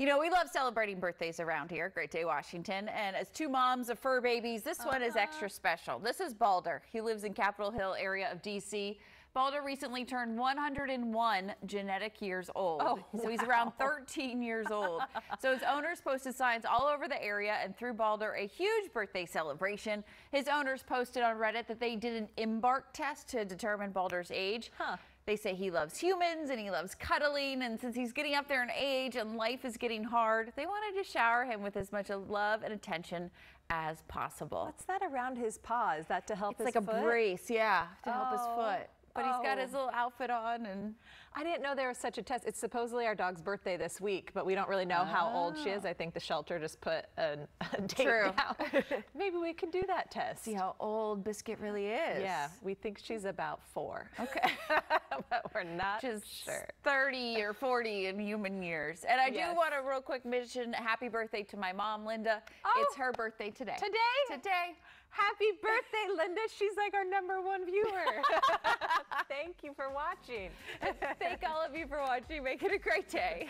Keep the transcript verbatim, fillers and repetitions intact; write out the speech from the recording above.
You know, we love celebrating birthdays around here. Great Day Washington. And as two moms of fur babies, this uh-huh. one is extra special. This is Baldr. He lives in Capitol Hill area of D C Baldr recently turned one hundred and one genetic years old. Oh, so he's wow. around thirteen years old. So his owners posted signs all over the area and threw Baldr a huge birthday celebration. His owners posted on Reddit that they did an Embark test to determine Baldr's age. Huh. They say he loves humans and he loves cuddling, and since he's getting up there in age and life is getting hard, they wanted to shower him with as much love and attention as possible. What's that around his paw? Is that to help it's his like foot? It's like a brace, yeah, to oh. help his foot. But oh. he's got his little outfit on, and I didn't know there was such a test. It's supposedly our dog's birthday this week, but we don't really know oh. how old she is. I think the shelter just put a, a date True. Down. Maybe we can do that test. See how old Biscuit really is. Yeah, we think she's about four. Okay. But we're not just sure. thirty or forty in human years. And I yes. do want to real quick mention happy birthday to my mom, Linda. Oh. It's her birthday today. Today? Today. Happy birthday, Linda. She's like our number one viewer. Thank you for watching. Thank all of you for watching. Make it a great day.